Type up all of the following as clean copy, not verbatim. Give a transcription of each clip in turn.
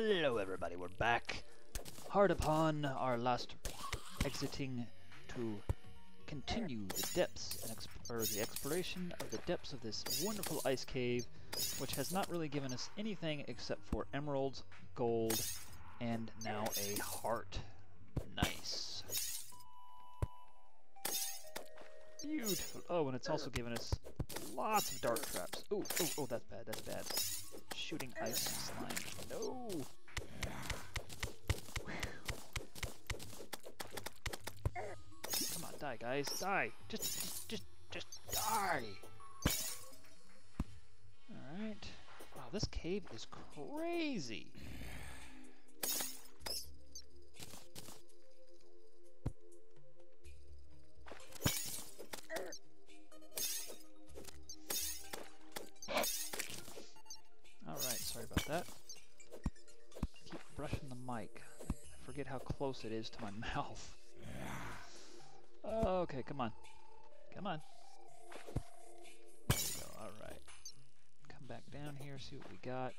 Hello everybody, we're back. Hard upon our last exiting to continue the depths and the exploration of the depths of this wonderful ice cave, which has not really given us anything except for emeralds, gold, and now a heart. Nice. Beautiful. Oh, and it's also given us lots of dart traps. Ooh, oh, oh, that's bad, that's bad. Shooting ice slime. No! Come on, die, guys. Die! Just die! Alright. Wow, this cave is crazy! Forget how close it is to my mouth. Okay, come on. Come on. There we go, alright. Come back down here, see what we got.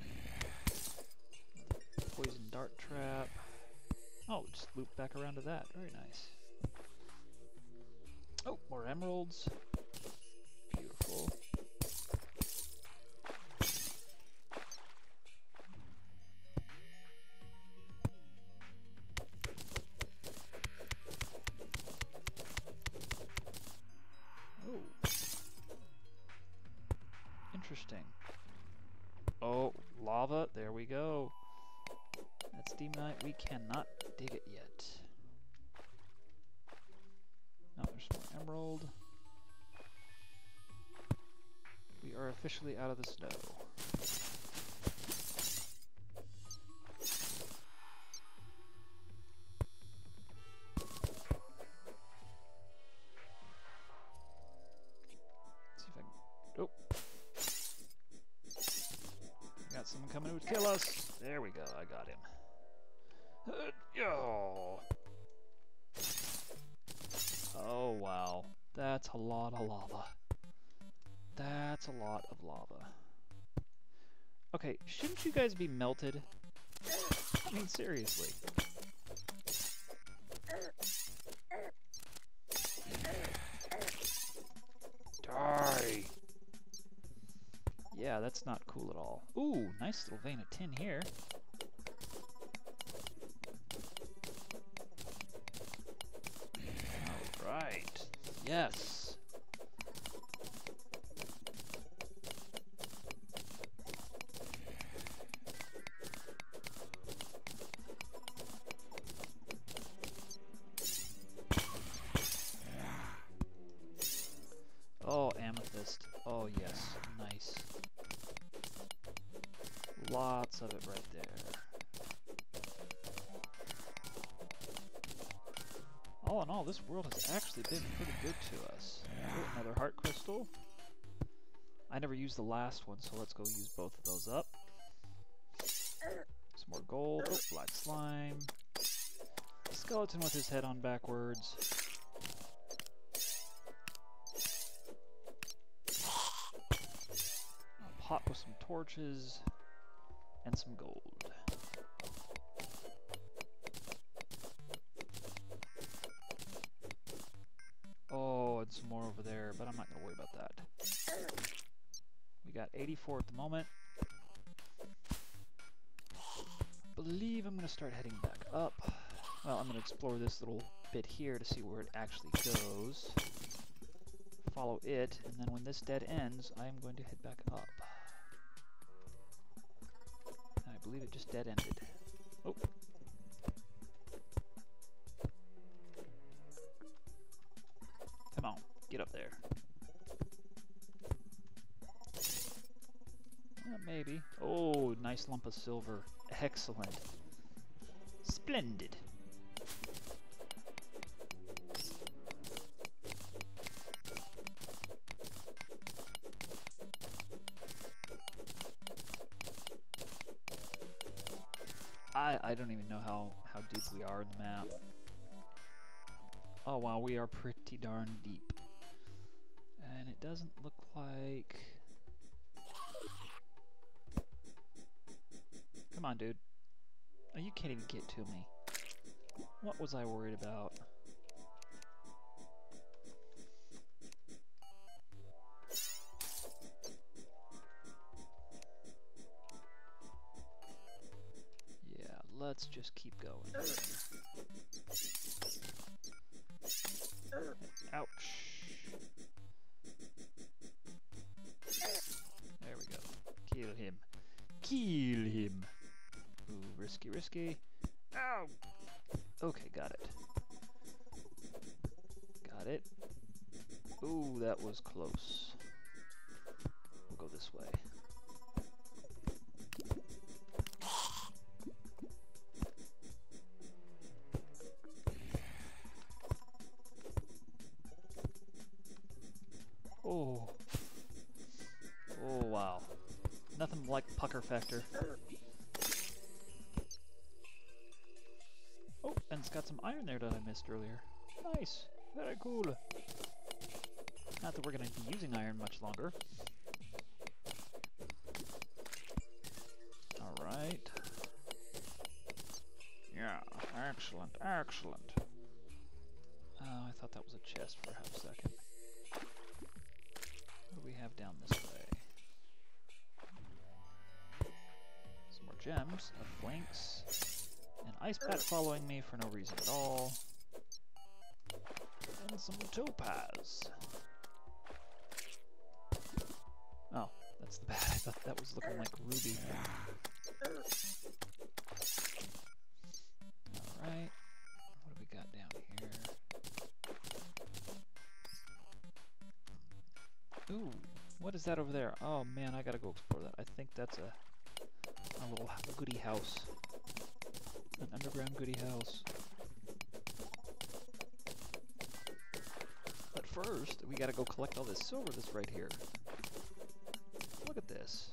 Poison dart trap. Oh, just loop back around to that. Very nice. Oh, more emeralds. Beautiful. Interesting. Oh, lava, there we go. That's demonite, we cannot dig it yet. Now there's more emerald. We are officially out of the snow. Let's see if I can... Oh! Got someone coming who would kill us. There we go, I got him. Oh wow, that's a lot of lava. That's a lot of lava. Okay, shouldn't you guys be melted? I mean, seriously. Die! Yeah, that's not cool at all. Ooh, nice little vein of tin here. Alright. Yes! Oh, amethyst. Oh, yes. Nice. Lots of it right there. All in all, this world has actually been pretty good to us. Oh, another heart crystal. I never used the last one, so let's go use both of those up. Some more gold. Oh, black slime. Skeleton with his head on backwards. Pot with some torches and some gold. Oh, and some more over there, but I'm not gonna worry about that. We got 84 at the moment. I believe I'm gonna start heading back up. Well, I'm gonna explore this little bit here to see where it actually goes. Follow it, and then when this dead ends, I am going to head back up. I believe it just dead-ended. Oh. Come on, get up there. Maybe. Oh, nice lump of silver. Excellent. Splendid. I don't even know how deep we are in the map. Oh wow, we are pretty darn deep. And it doesn't look like... Come on, dude. Are you kidding? Get to me. What was I worried about? Yeah, let's just keep going. Ouch. There we go. Kill him. Kill him. Ooh, risky, risky. Ow! Okay, got it. Got it. Ooh, that was close. We'll go this way. Oh. Oh, wow. Nothing like pucker factor. Oh, and it's got some iron there that I missed earlier. Nice. Very cool. Not that we're going to be using iron much longer. Alright. Yeah, excellent, excellent. Oh, I thought that was a chest for half a second. What do we have down this way? Some more gems, a blanks. An ice bat following me for no reason at all. And some topaz. Oh, that's the bat. I thought that was looking like ruby. Alright. What do we got down here? Ooh, what is that over there? Oh man, I gotta go explore that. I think that's a little goodie house. An underground goodie house. But first, we gotta go collect all this silver that's right here. Look at this.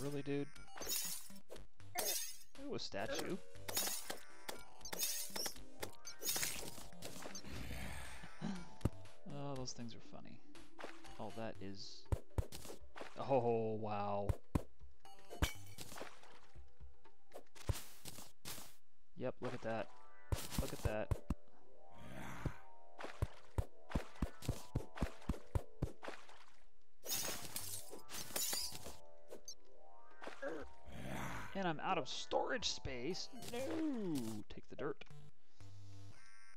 Really, dude? Ooh, a statue. Oh, those things are funny. Oh, that is... Oh, wow. Yep, look at that. Look at that. And I'm out of storage space. No, take the dirt.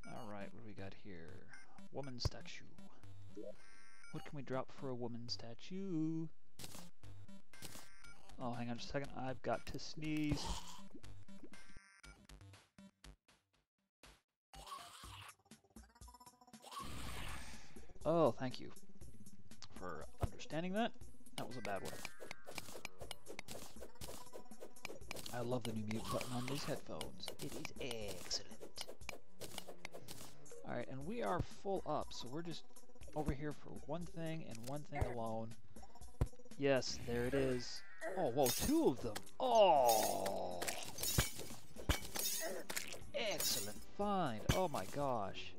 All right, what do we got here? Woman statue. What can we drop for a woman statue? Oh, hang on just a second. I've got to sneeze. Oh, thank you for understanding that. That was a bad one. I love the new mute button on these headphones. It is excellent. Alright, and we are full up, so we're just over here for one thing and one thing alone. Yes, there it is. Oh, whoa, two of them. Oh! Excellent find. Oh my gosh.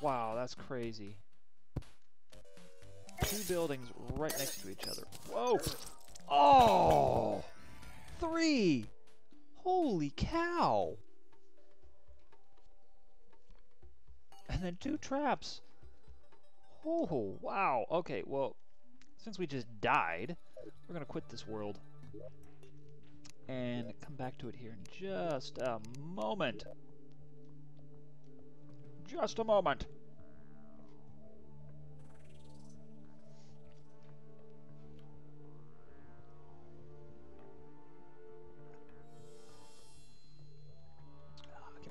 Wow, that's crazy. Two buildings right next to each other. Whoa! Oh! Three! Holy cow! And then two traps. Oh, wow. Okay, well, since we just died, we're gonna quit this world and come back to it here in just a moment. Just a moment.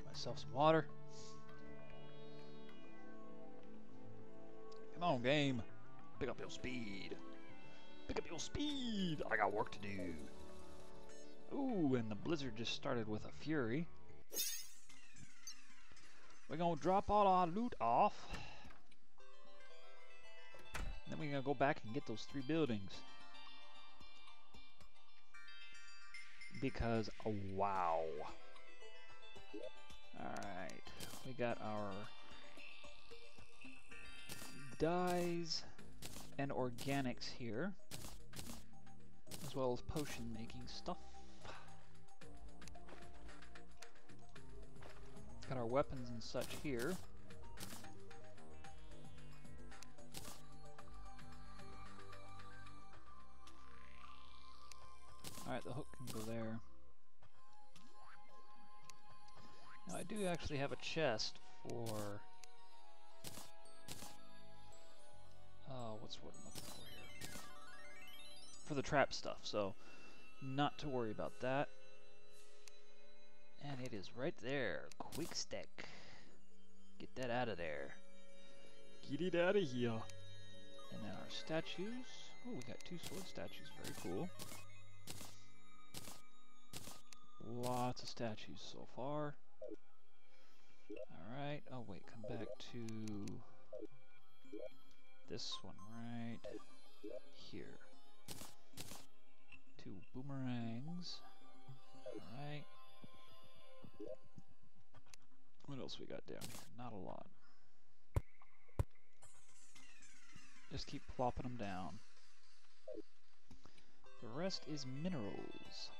Myself some water. Come on, game. Pick up your speed. Pick up your speed. I got work to do. Ooh, and the blizzard just started with a fury. We're gonna drop all our loot off. And then we're gonna go back and get those three buildings. Because, oh, wow. Alright, we got our dyes and organics here, as well as potion making stuff. Got our weapons and such here. Alright, the hook can go there. Now I do actually have a chest for... Oh, what's the word I'm looking for here? For the trap stuff, so not to worry about that. And it is right there. Quick stack. Get that out of there. Get it out of here. And then our statues. Oh, we got two sword statues. Very cool. Lots of statues so far. Alright. Oh, wait. Come back to this one right here. Two boomerangs. Alright. What else we got down here? Not a lot. Just keep plopping them down. The rest is minerals.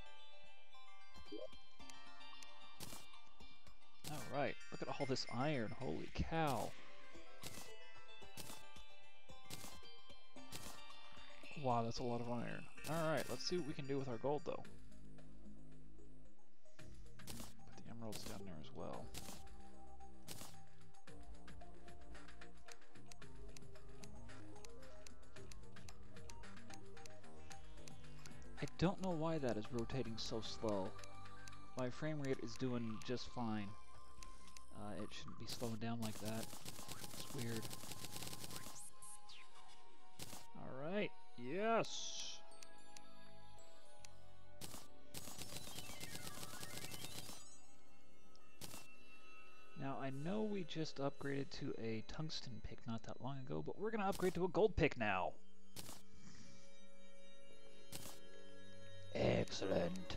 Alright, look at all this iron. Holy cow. Wow, that's a lot of iron. Alright, let's see what we can do with our gold, though. Put the emeralds down there as well. I don't know why that is rotating so slow. My frame rate is doing just fine. It shouldn't be slowing down like that. It's weird. Alright, yes! Now I know we just upgraded to a tungsten pick not that long ago, but we're gonna upgrade to a gold pick now! Excellent.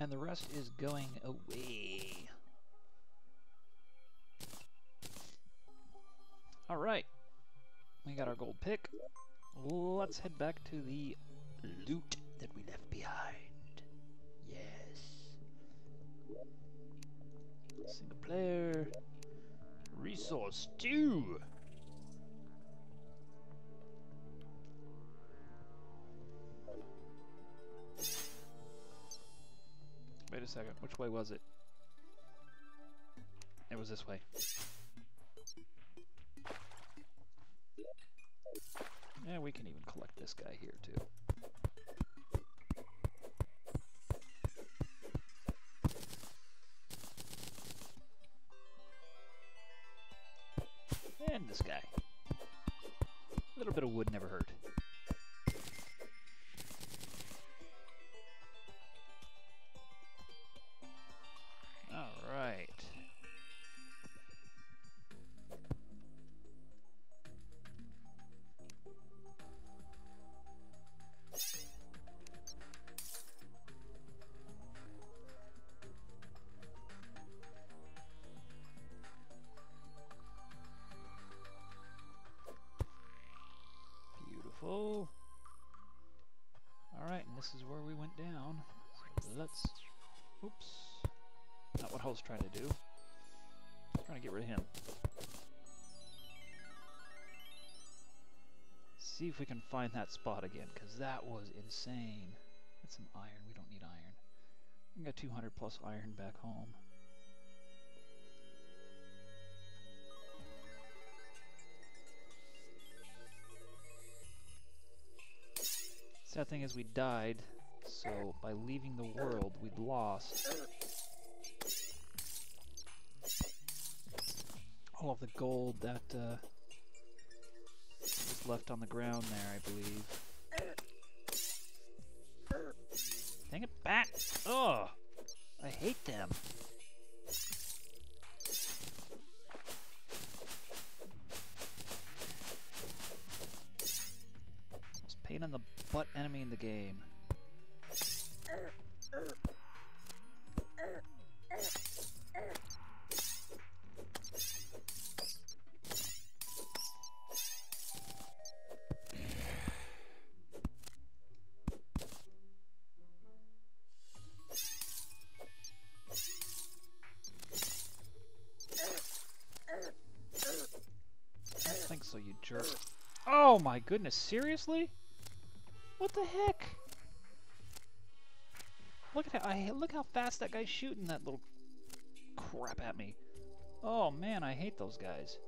And the rest is going away. Alright. We got our gold pick. Let's head back to the loot that we left behind. Yes. Single player. Resource 2. Wait a second, which way was it? It was this way. Yeah, we can even collect this guy here, too. And this guy. A little bit of wood never hurt. Alright. Beautiful. Alright, and this is where we went down. So let's... Oops. Not what I was trying to do. I was trying to get rid of him. See if we can find that spot again, because that was insane. That's some iron. We don't need iron. We got 200 plus iron back home. Sad thing is we died, so by leaving the world, we'd lost all of the gold that was left on the ground there, I believe. Dang it, bat! Ugh! hate them. It's pain in the butt enemy in the game. So you jerk. Oh my goodness, seriously? What the heck? Look at how look how fast that guy's shooting that little crap at me. Oh man, I hate those guys.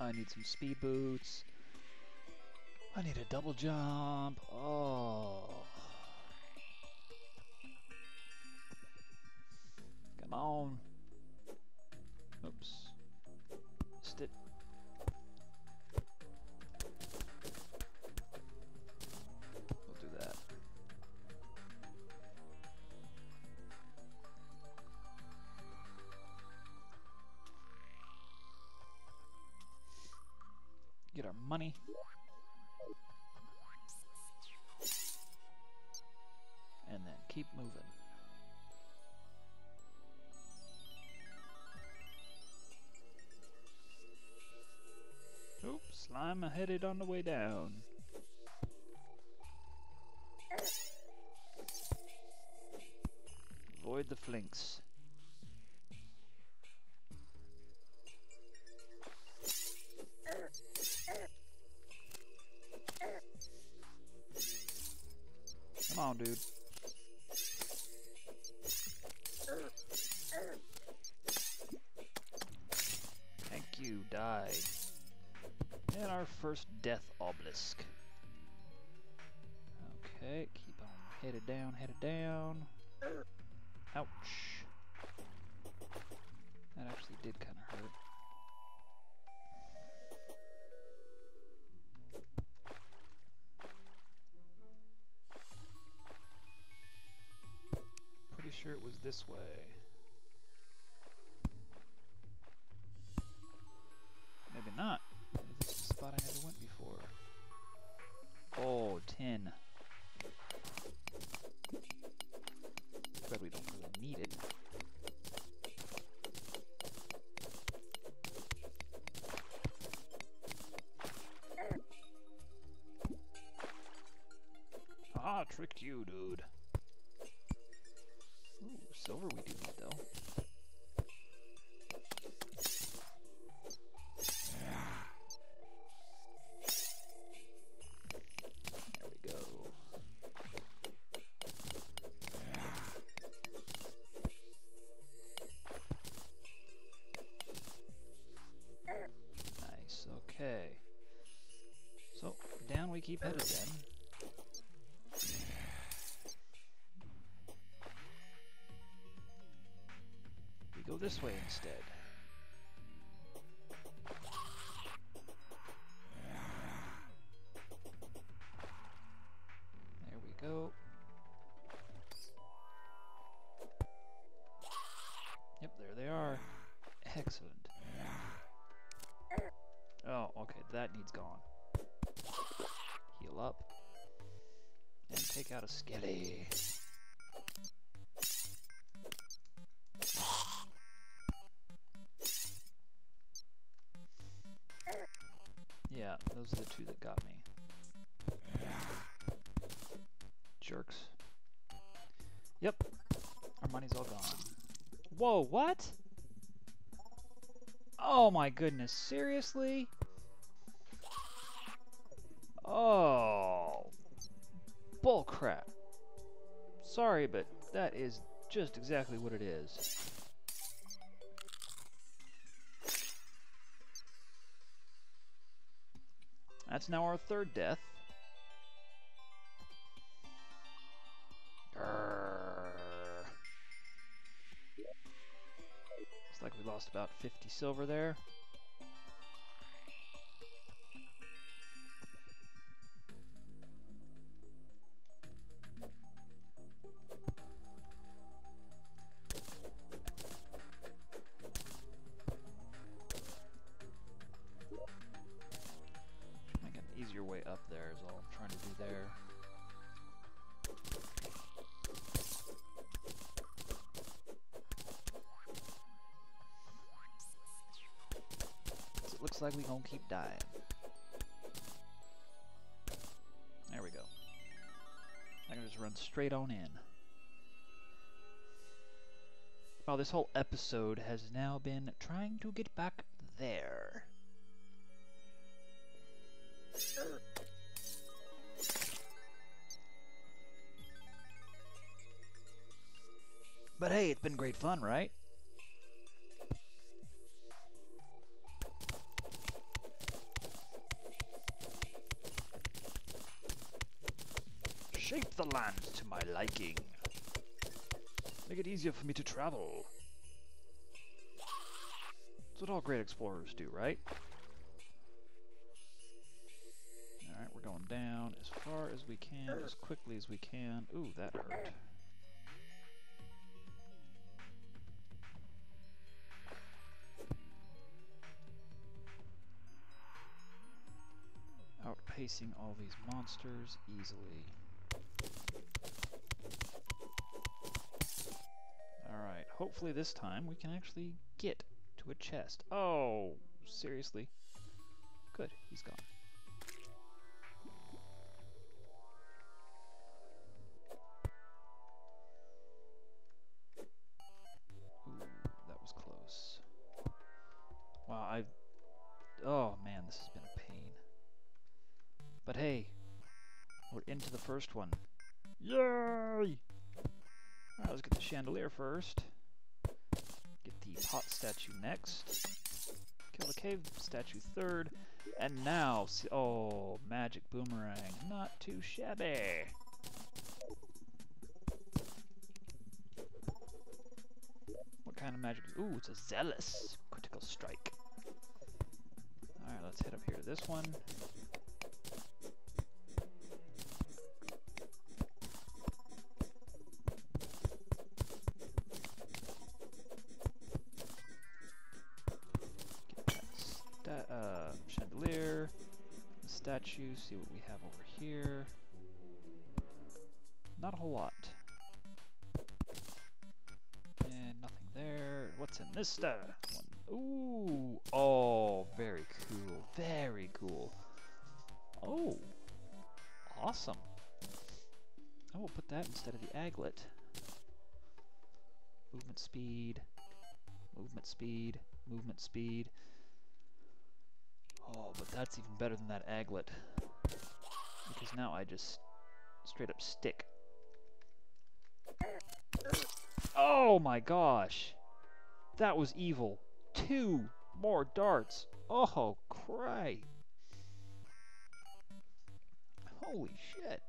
I need some speed boots. I need a double jump. Oh. Come on. Oops. Missed it. We'll do that. Get our money. And then keep moving. Oops, slime headed on the way down. Avoid the flinks. Come on, dude. Thank you, die. And our first death obelisk. Okay, keep on headed down, headed down. Ouch. That actually did kind of hurt. Sure, it was this way. Maybe not. Maybe this is the spot I never went before. Oh, tin. But we don't really need it. Ah, tricked you, dude. Ooh, silver we do need, though. There we go. Nice, okay. So, down we keep headed then. Go this way instead. There we go. Yep, there they are. Excellent. Oh, okay, that needs gone. Heal up. And take out a skelly. Yeah, those are the two that got me. Jerks. Yep, our money's all gone. Whoa, what? Oh my goodness, seriously? Oh, bullcrap. Sorry, but that is just exactly what it is. That's now our third death. Grrr. cost about 50 silver there. Make an easier way up there is all I'm trying to do there. Looks like we gonna keep dying. There we go. I can just run straight on in. Wow, this whole episode has now been trying to get back there. But hey, it's been great fun, right? Shape the land to my liking. Make it easier for me to travel. That's what all great explorers do, right? Alright, we're going down as far as we can, as quickly as we can. Ooh, that hurt. Outpacing all these monsters easily. Alright, hopefully this time we can actually get to a chest. Oh, seriously? Good, he's gone. Ooh, that was close. Wow, oh man, this has been a pain. But hey, we're into the first one. Yay! Alright, let's get the chandelier first. Get the pot statue next. Kill the cave statue third. And now, oh, magic boomerang. Not too shabby. What kind of magic? Ooh, it's a zealous. Critical strike. Alright, let's head up here to this one. Chandelier, the statue, see what we have over here. Not a whole lot. And nothing there. What's in this one? Ooh! Oh, very cool. Very cool. Oh! Awesome. I will put that instead of the aglet. Movement speed. Movement speed. Movement speed. Oh, but that's even better than that aglet. Because now I just straight up stick. Oh my gosh! That was evil. 2 more darts. Oh, cry. Holy shit.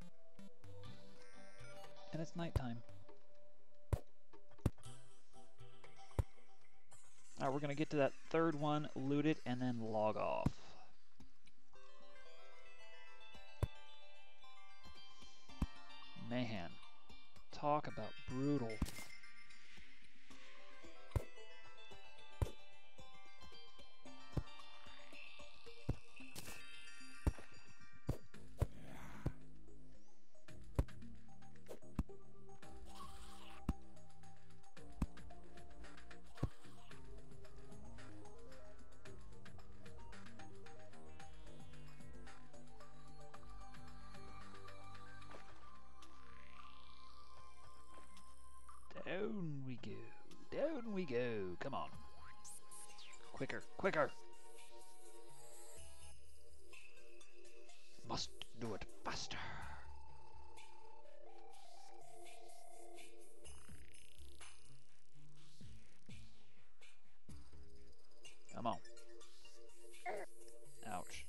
And it's nighttime. Alright, we're gonna get to that third one, loot it, and then log off. Man, talk about brutal. Down we go. Down we go. Come on. Quicker, quicker. Must do it faster. Come on. Ouch.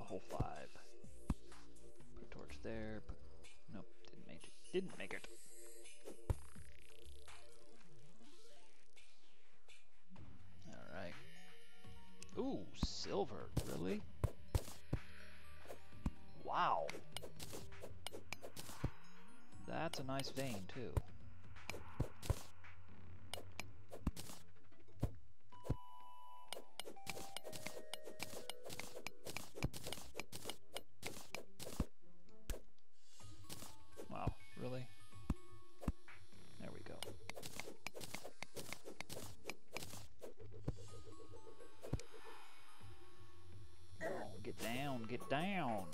A whole 5. Put a torch there. Put... Nope, didn't make it. Didn't make it. Oh, silver, really? Wow. That's a nice vein, too. Wow, really? There we go. Oh, get down, get down!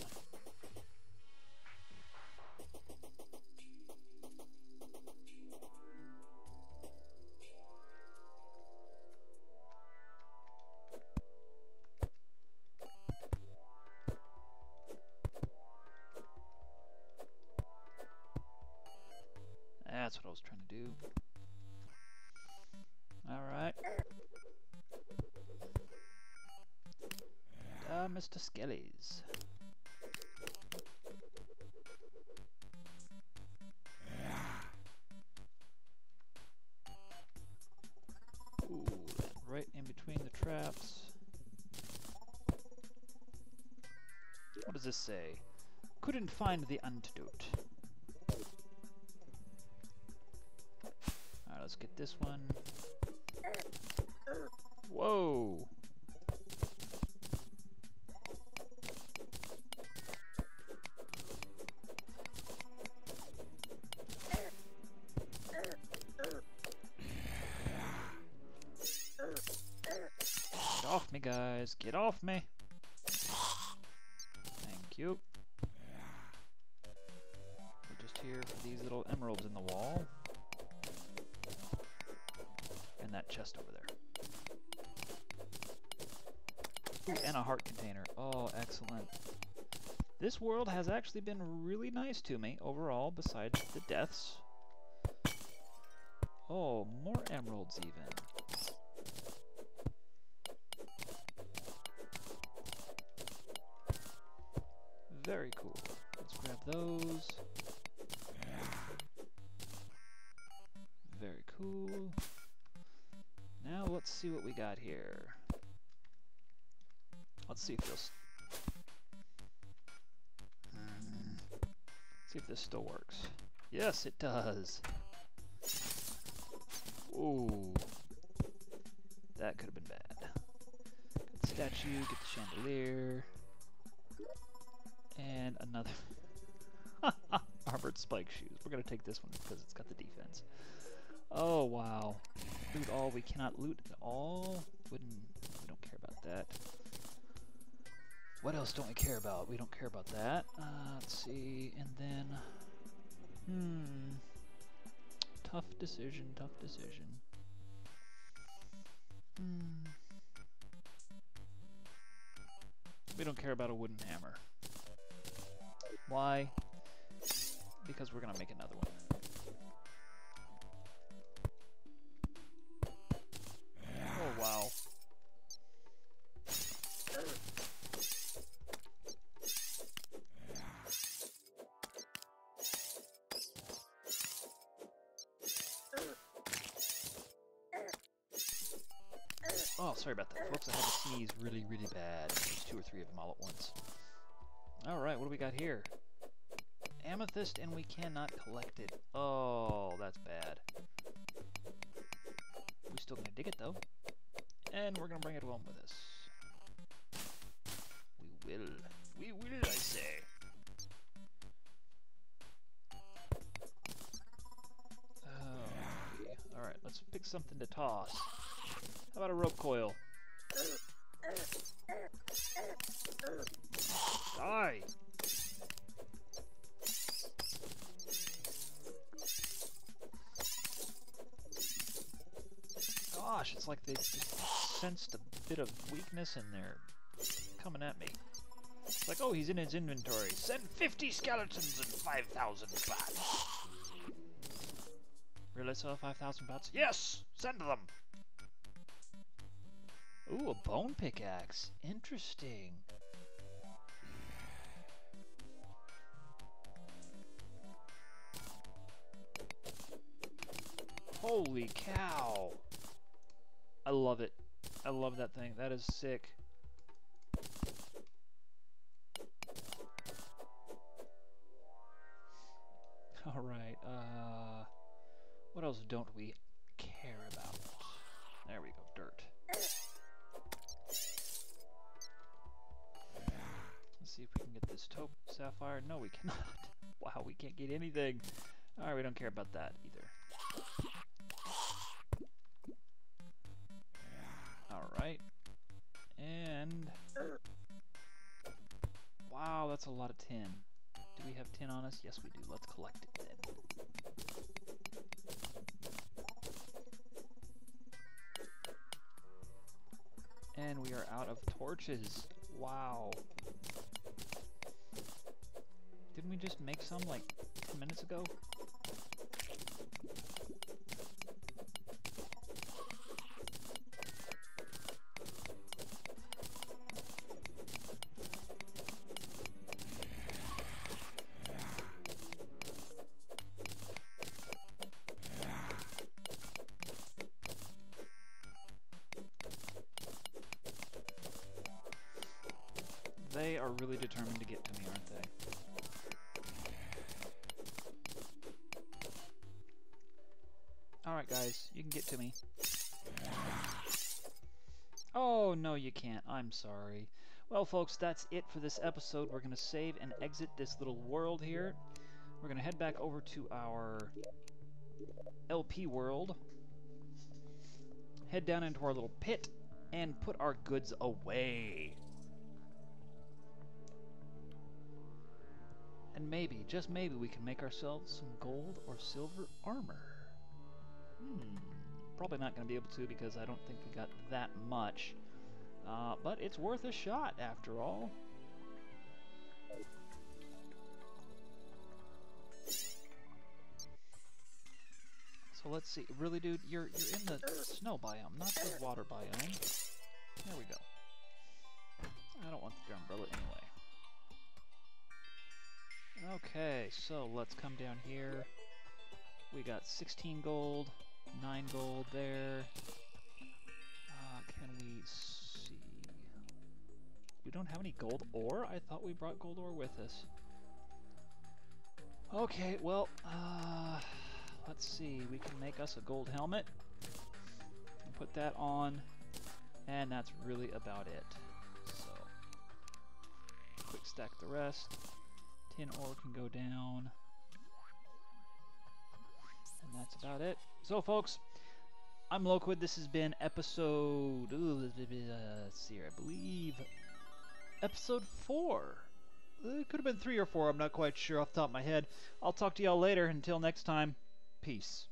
That's what I was trying to do. Alright. Mr. Skelly's. Ooh, right in between the traps. What does this say? Couldn't find the antidote. Let's get this one. Whoa! Get off me, guys! Get off me! Thank you. We're just here for these little emeralds in the wall. That chest over there. And a heart container. Oh, excellent. This world has actually been really nice to me overall, besides the deaths. Oh, more emeralds even. Very cool. Let's grab those. Very cool. Now let's see what we got here. Let's see if this... see if this still works. Yes, it does! Ooh. That could have been bad. Got the statue, get the chandelier... and another... armored spike shoes. We're gonna take this one because it's got the defense. Oh, wow. Loot all. We cannot loot at all. We don't care about that. What else don't we care about? We don't care about that. Let's see. And then... Tough decision, tough decision. We don't care about a wooden hammer. Why? Because we're gonna make another one. Oh, wow. Oh, sorry about that, folks. I had to sneeze really, really bad. There's two or three of them all at once. Alright, what do we got here? Amethyst, and we cannot collect it. Oh, that's bad. We're still gonna dig it, though. And we're gonna bring it home with us. We will. We will, I say. Oh, okay. Alright, let's pick something to toss. How about a rope coil? Die! Gosh, it's like they just sensed a bit of weakness and they're coming at me. It's like, oh, he's in his inventory. Send 50 skeletons and 5,000 bats. Really, sir? 5,000 bats? Yes! Send them! Ooh, a bone pickaxe. Interesting. Holy cow! I love it. I love that thing. That is sick. Alright, what else don't we care about? There we go, dirt. Let's see if we can get this taupe sapphire. No, we cannot. Wow, we can't get anything. Alright, we don't care about that either. Alright. And... wow, that's a lot of tin. Do we have tin on us? Yes, we do. Let's collect it then. And we are out of torches. Wow. Didn't we just make some like 10 minutes ago? They are really determined to get to me, aren't they? Alright guys, you can get to me. Oh, no you can't. I'm sorry. Well folks, that's it for this episode. We're going to save and exit this little world here. We're going to head back over to our LP world. Head down into our little pit and put our goods away. And maybe, just maybe, we can make ourselves some gold or silver armor. Probably not going to be able to because I don't think we got that much. But it's worth a shot, after all. So let's see. Really, dude, you're in the snow biome, not the water biome. There we go. I don't want your umbrella anyway. Okay, so let's come down here. We got 16 gold, 9 gold there. Can we see? We don't have any gold ore? I thought we brought gold ore with us. Okay, well, let's see. We can make us a gold helmet. And put that on. And that's really about it. So, quick stack the rest. Tin ore can go down. And that's about it. So folks, I'm Loquid. This has been episode... let's see here, I believe... Episode 4. It could have been 3 or 4. I'm not quite sure off the top of my head. I'll talk to y'all later. Until next time, peace.